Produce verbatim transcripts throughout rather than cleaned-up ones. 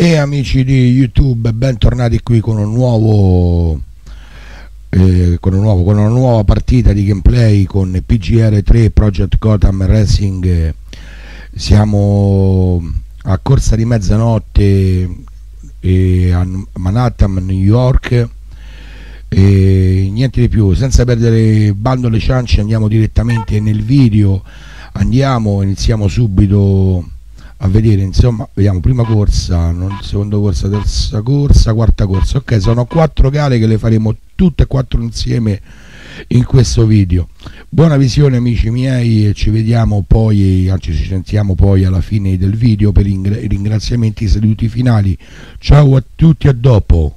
E amici di YouTube, bentornati qui con un nuovo, eh, con un nuovo con una nuova partita di gameplay con P G R tre Project Gotham Racing. Siamo a corsa di mezzanotte eh, a Manhattan, New York, e niente di più. Senza perdere bando alle ciance, andiamo direttamente nel video, andiamo, iniziamo subito a vedere, insomma. Vediamo, prima corsa, non, seconda corsa, terza corsa, quarta corsa. Ok, sono quattro gare che le faremo tutte e quattro insieme in questo video. Buona visione amici miei, e ci vediamo poi, anzi ci sentiamo poi alla fine del video per i ringraziamenti, i saluti finali. Ciao a tutti, a dopo.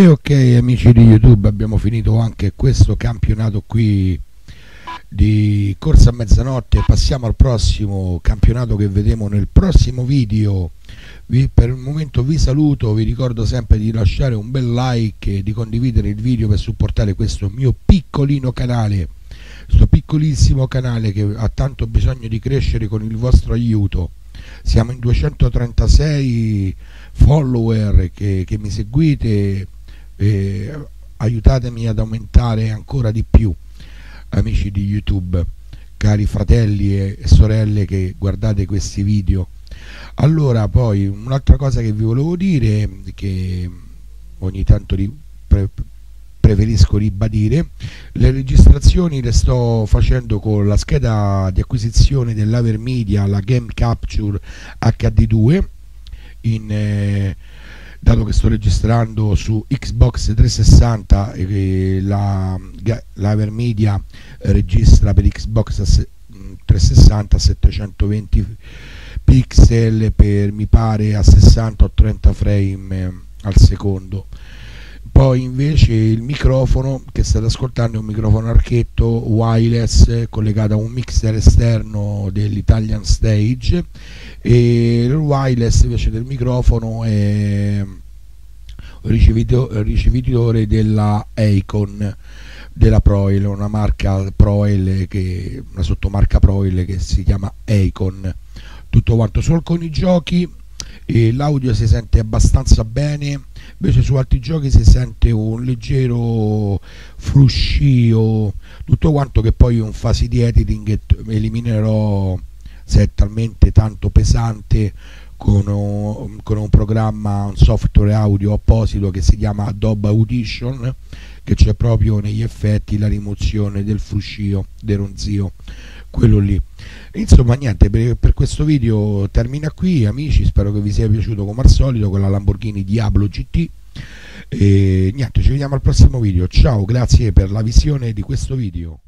E ok amici di YouTube, abbiamo finito anche questo campionato qui di corsa a mezzanotte. Passiamo al prossimo campionato che vedremo nel prossimo video. Vi, per il momento vi saluto, vi ricordo sempre di lasciare un bel like e di condividere il video per supportare questo mio piccolino canale, questo piccolissimo canale che ha tanto bisogno di crescere con il vostro aiuto. Siamo in duecentotrentasei follower che, che mi seguite, eh, aiutatemi ad aumentare ancora di più, amici di YouTube, cari fratelli e sorelle che guardate questi video. Allora, poi un'altra cosa che vi volevo dire, che ogni tanto pre preferisco ribadire, le registrazioni le sto facendo con la scheda di acquisizione dell'AverMedia, la Game Capture H D due, in, eh, dato che sto registrando su Xbox trecentosessanta e la, la AverMedia registra per Xbox trecentosessanta a settecentoventi pixel per, mi pare, a sessanta o trenta frame al secondo. Poi invece il microfono che state ascoltando è un microfono archetto wireless collegato a un mixer esterno dell'Italian Stage, e il wireless invece del microfono è ricevitore della Icon della Proil, una marca Proil, che una sottomarca Proil che si chiama Icon. Tutto quanto solo con i giochi, e l'audio si sente abbastanza bene, invece su altri giochi si sente un leggero fruscio, tutto quanto che poi in fase di editing eliminerò se è talmente tanto pesante, con un, con un programma, un software audio apposito che si chiama Adobe Audition, che c'è proprio negli effetti la rimozione del fruscio, del ronzio, quello lì. Insomma niente, per, per questo video termina qui amici, spero che vi sia piaciuto come al solito con la Lamborghini Diablo G T, e niente, ci vediamo al prossimo video. Ciao, grazie per la visione di questo video.